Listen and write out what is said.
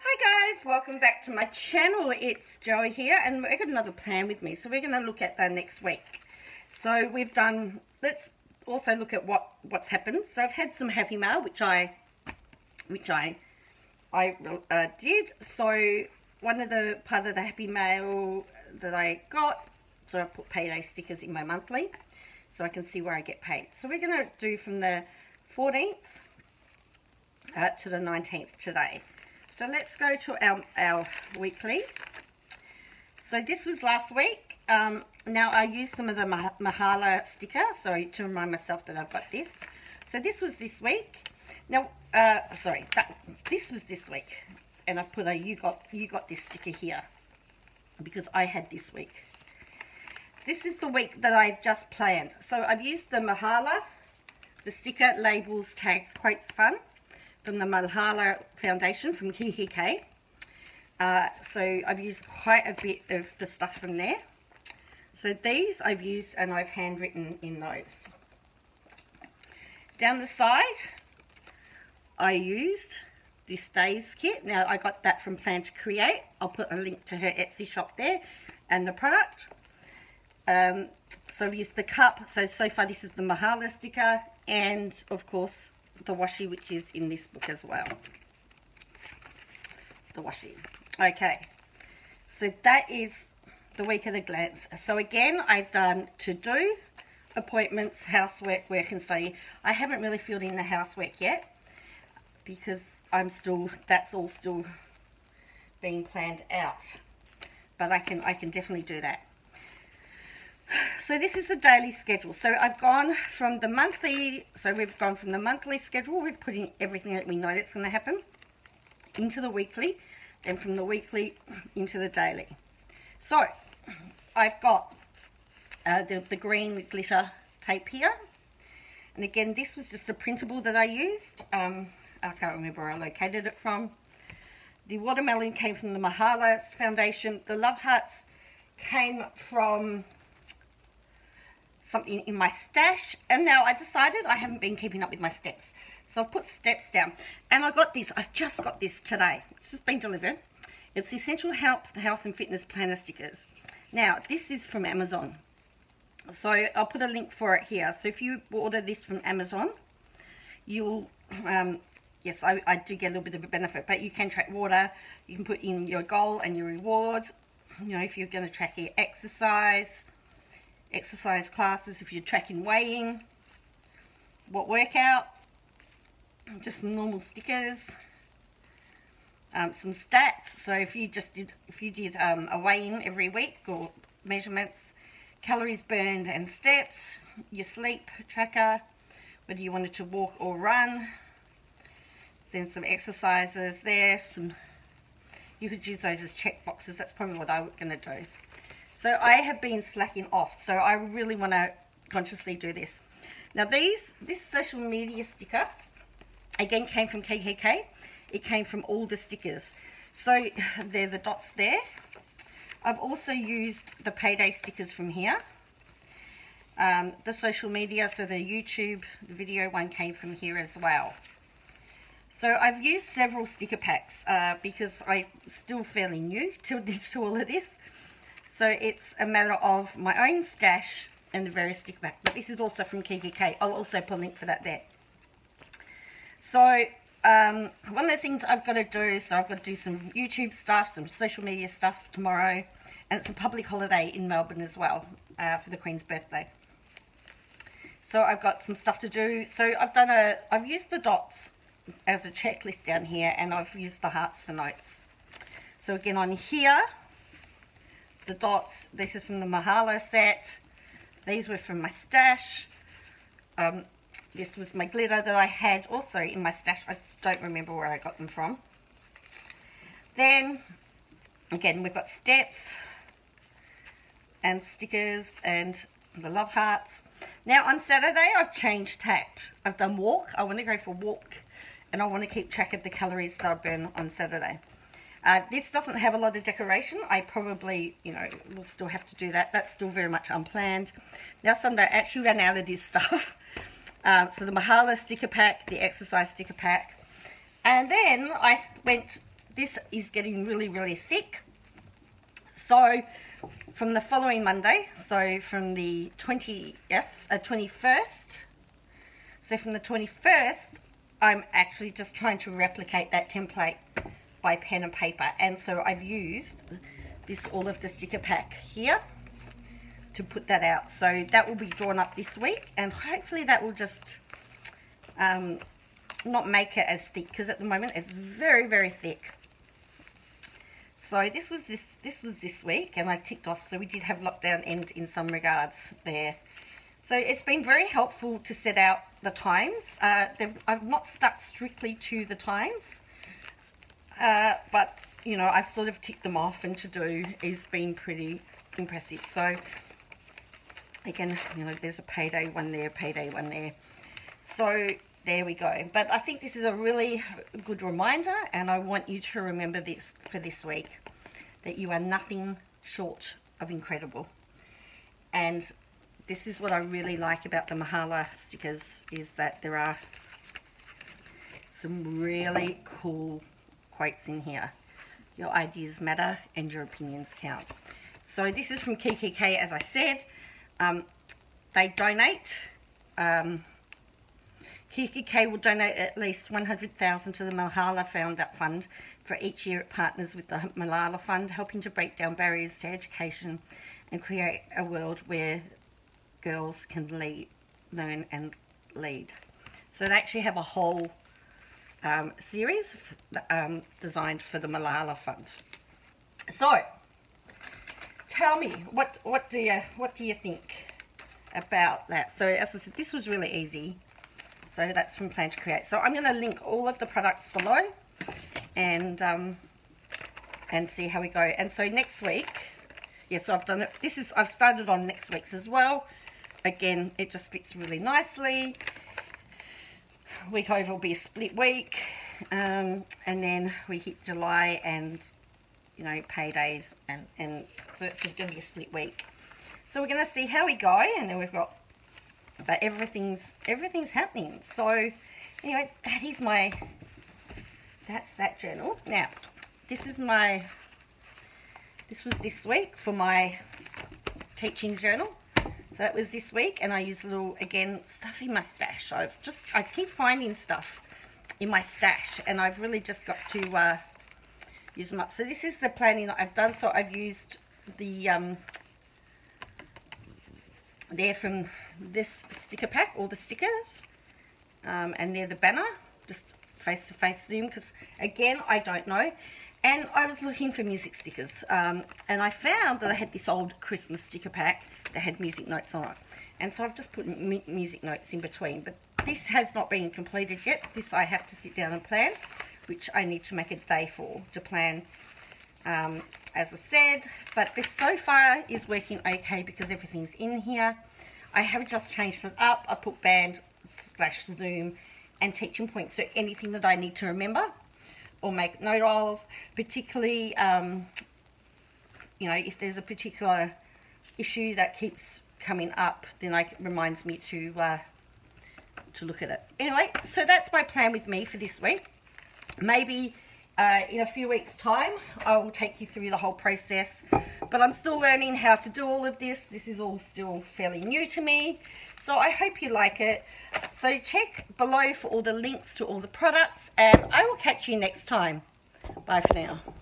Hi guys, welcome back to my channel. It's Joey here and I got another plan with me. So we're going to look at that next week. So we've done, let's also look at what's happened. So I've had some happy mail, which I did. So one of the part of the happy mail that I got, so I put payday stickers in my monthly so I can see where I get paid. So we're going to do from the 14th to the 19th today. So let's go to our weekly. So this was last week. Now I used some of the Malala sticker, sorry, to remind myself that I've got this. So this was this week. Now, this was this week, and I've put a you got this sticker here because I had this week. This is the week that I've just planned. So I've used the Malala, the sticker, labels, tags, quotes, fun, from the Malala Foundation from Kikki.K. So I've used quite a bit of the stuff from there. So these I've used and I've handwritten in those. Down the side, I used this day's kit. Now I got that from Plan to Create. I'll put a link to her Etsy shop there and the product. So I've used the cup. So far this is the Malala sticker and of course the washi, which is in this book as well. The washi. Okay, so that is the week at a glance. So again, I've done to-do, appointments, housework, work and study. I haven't really filled in the housework yet because I'm still, that's all still being planned out. But I can definitely do that. So this is the daily schedule. So I've gone from the monthly, so we've gone from the monthly schedule, we've put in everything that we know that's going to happen, into the weekly, then from the weekly into the daily. So I've got the green glitter tape here. And again, this was just a printable that I used. I can't remember where I located it from. The watermelon came from the Malala Foundation. The love hearts came from something in my stash, and now I decided I haven't been keeping up with my steps, so I put steps down. And I got this, I've just got this today, it's just been delivered. It's Essential Health and Fitness Planner stickers. Now this is from Amazon, so I'll put a link for it here. So if you order this from Amazon, you'll yes, I do get a little bit of a benefit, but you can track water, you can put in your goal and your reward, you know, if you're going to track your exercise classes, if you're tracking weighing, what workout, just normal stickers, some stats. So if you did a weigh-in every week or measurements, calories burned and steps, your sleep tracker, whether you wanted to walk or run, then some exercises there. Some, you could use those as check boxes. That's probably what I'm going to do. So I have been slacking off, so I really want to consciously do this. Now this social media sticker, again, came from Kikki.K. It came from all the stickers. So they're the dots there. I've also used the payday stickers from here. The social media, so the YouTube video one came from here as well. So I've used several sticker packs because I'm still fairly new to all of this. So it's a matter of my own stash and the various sticker pack. But this is also from Kikki.K. I'll also put a link for that there. So one of the things I've got to do, so I've got to do some YouTube stuff, some social media stuff tomorrow. And it's a public holiday in Melbourne as well for the Queen's birthday. So I've got some stuff to do. So I've used the dots as a checklist down here, and I've used the hearts for notes. So again on here, the dots, this is from the Malala set, these were from my stash, this was my glitter that I had also in my stash. I don't remember where I got them from. Then again, we've got steps and stickers and the love hearts. Now on Saturday I've changed tack. I've done walk, I want to go for a walk, and I want to keep track of the calories that I burn on Saturday. This doesn't have a lot of decoration. I probably, you know, will still have to do that. That's still very much unplanned. Now Sunday, I actually ran out of this stuff. So the Malala sticker pack, the exercise sticker pack. And then I went This is getting really, really thick. So from the following Monday, so from the 21st, so from the 21st, I'm actually just trying to replicate that template by pen and paper. And so I've used all of the sticker pack here to put that out. So that will be drawn up this week, and hopefully that will just not make it as thick, because at the moment it's very, very thick. So this was this week, and I ticked off. So we did have lockdown end in some regards there. So it's been very helpful to set out the times. I've not stuck strictly to the times, but you know, I've sort of ticked them off, and to do is been pretty impressive. So again, you know, there's a payday one there, payday one there. So there we go. But I think this is a really good reminder, and I want you to remember this for this week, that you are nothing short of incredible. And this is what I really like about the Malala stickers, is that there are some really cool quotes in here. Your ideas matter and your opinions count. So this is from Kikki.K, as I said. They donate. Kikki.K will donate at least $100,000 to the Malala Fund for each year it partners with the Malala Fund, helping to break down barriers to education and create a world where girls can learn and lead. So they actually have a whole series designed for the Malala Fund. So tell me, what do you think about that? So as I said, this was really easy. So that's from Plan to Create. So I'm going to link all of the products below, and see how we go. And so next week, yeah, so I've done it. I've started on next week's as well. Again, it just fits really nicely. Week over will be a split week, and then we hit July, and you know, paydays, and so it's going to be a split week. So we're going to see how we go, and then we've got, but everything's happening. So anyway, that is my, that's that journal. Now, this was this week for my teaching journal. So that was this week, and I used a little, again, stuff in my stash. I keep finding stuff in my stash, and I've really just got to use them up. So this is the planning that I've done. So I've used the they're from this sticker pack, all the stickers, and they're the banner, just face-to-face Zoom, because again, I don't know. And I was looking for music stickers, and I found that I had this old Christmas sticker pack that had music notes on it, and so I've just put music notes in between. But this has not been completed yet. This I have to sit down and plan, which I need to make a day for, to plan, as I said. But this so far is working okay, because everything's in here. I have just changed it up. I put band/Zoom and teaching points, so anything that I need to remember or make note of, particularly, you know, if there's a particular issue that keeps coming up, then it reminds me to look at it. Anyway, so that's my plan with me for this week. Maybe in a few weeks' time, I will take you through the whole process. But I'm still learning how to do all of this. This is all still fairly new to me. So I hope you like it. So check below for all the links to all the products, and I will catch you next time. Bye for now.